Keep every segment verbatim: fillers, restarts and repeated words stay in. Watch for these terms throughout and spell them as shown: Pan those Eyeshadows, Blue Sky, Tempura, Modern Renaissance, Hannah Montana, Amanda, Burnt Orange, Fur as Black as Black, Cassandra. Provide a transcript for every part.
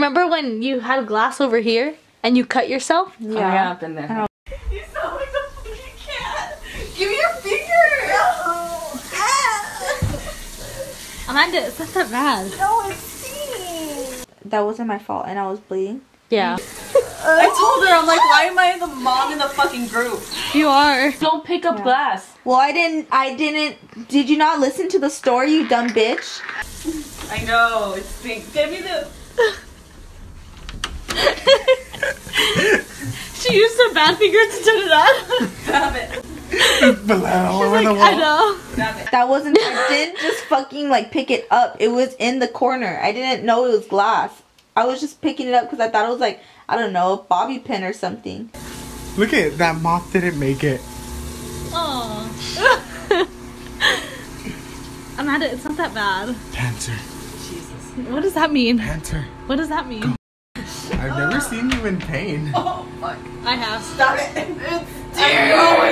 remember when you had a glass over here and you cut yourself? Yeah. Oh, yeah, I've been there. You sound like a fucking cat. Give me your finger. No. Ah. Amanda, it's not that bad. No, it's stinging. That wasn't my fault, and I was bleeding. Yeah. I told her, I'm like, why am I the mom in the fucking group? You are. Don't pick up yeah. glass. Well, I didn't, I didn't, did you not listen to the story, you dumb bitch? I know, it stinks. Give me the... She used her bad finger to turn it on. Stop it. It's below. She's like, the wall. I know. Stop it. That wasn't, I didn't just fucking like pick it up. It was in the corner. I didn't know it was glass. I was just picking it up because I thought it was like, I don't know, a bobby pin or something. Look at it, that moth didn't make it. Aww. Amanda, it's not that bad. Panther. Jesus. What does that mean? Panther. What does that mean? Go. I've never uh. seen you in pain. Oh fuck. I have. Stop it. It's deep. I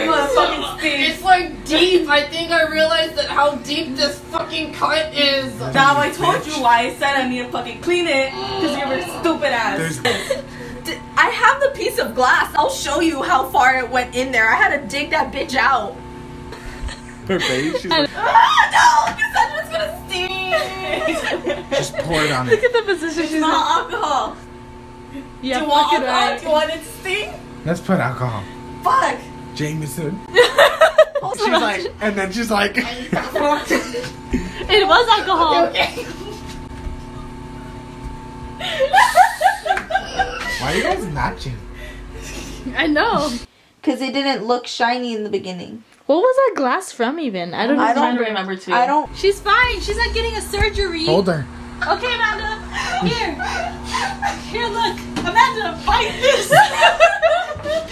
know it's fucking deep. It's like deep. I think I realized that how deep this fucking cut is. Now I told you why I said I need to fucking clean it. Because you were stupid ass. There's I have the piece of glass. I'll show you how far it went in there. I had to dig that bitch out. Her face, she's like, ah, no! Cassandra's gonna sting! Just pour it on Look it. Look at the position she's in. It's not alcohol. Yeah, do you want alcohol? Right. Do you want it to sting? Let's put alcohol. Fuck! Jameson. She's like, and then she's like... It was alcohol. Okay, okay. Why are you guys matching? I know. Because it didn't look shiny in the beginning. What was that glass from even? I don't, I don't remember. remember too. I don't. She's fine. She's not getting a surgery. Hold her. Okay, Amanda. Here. Here, look. Amanda, bite this. Okay,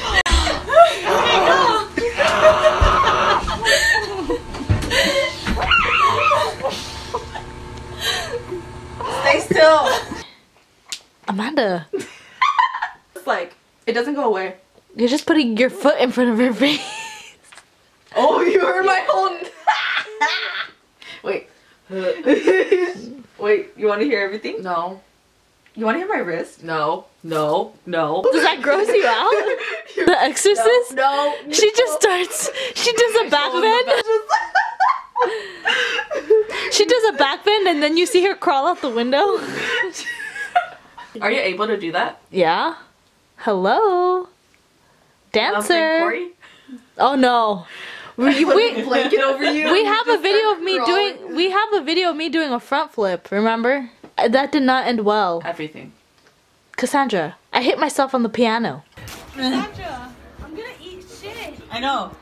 go. Stay still. Amanda. Like, it doesn't go away. You're just putting your foot in front of her face. Oh, you heard my whole... Wait. Wait, you want to hear everything? No. You want to hear my wrist? No. No. No. Does that gross you out? The Exorcist? No. no she no. just starts... She does a backbend. She does a backbend and then you see her crawl out the window. Are you able to do that? Yeah. Hello, dancer. Oh no, we, we blanket over you. We have a video of me crawling. doing. We have a video of me doing a front flip. Remember, that did not end well. Everything. Cassandra, I hit myself on the piano. Cassandra, I'm gonna eat shit. I know.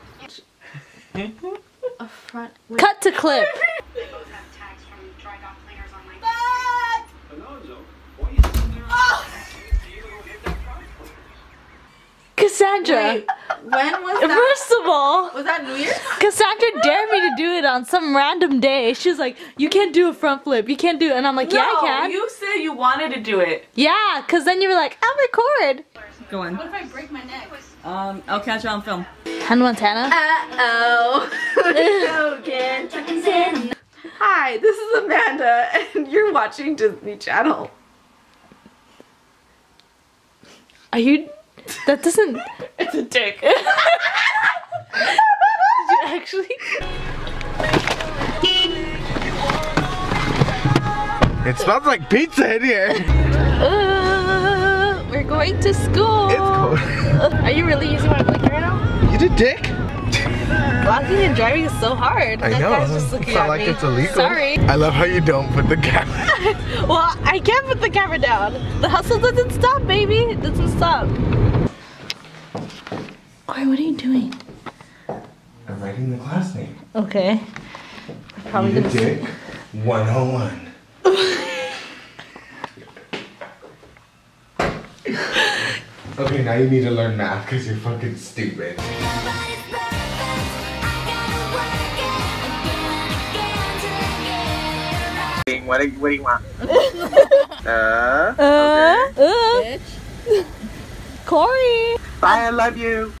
A front. Wait. Cut to clip. Cassandra, Wait, when was that? First of all, was that New Year's? Cassandra dared me to do it on some random day. She was like, "You can't do a front flip. You can't do it." And I'm like, no, "Yeah, I can." You said you wanted to do it. Yeah, cause then you were like, "I'll record." Go on. What if I break my neck? Um, I'll catch you on film. Hannah Montana. Uh oh. Again. Hi, this is Amanda, and you're watching Disney Channel. Are you? That doesn't... It's a dick. Did you actually? It smells like pizza in here. Uh, we're going to school. It's cold. Are you really using my blanket right now? You did, dick. Walking and driving is so hard. I that know. Guy's just looking it's not at like me. It's illegal. Sorry. I love how you don't put the camera. Well, I can't put the camera down. The hustle doesn't stop, baby. It doesn't stop. Corey, what are you doing? I'm writing the class name. Okay. We're probably gonna take one oh one. Okay, now you need to learn math because you're fucking stupid. What do you, what do you want? uh, uh, okay. uh. Bitch. Corey! Bye, I love you!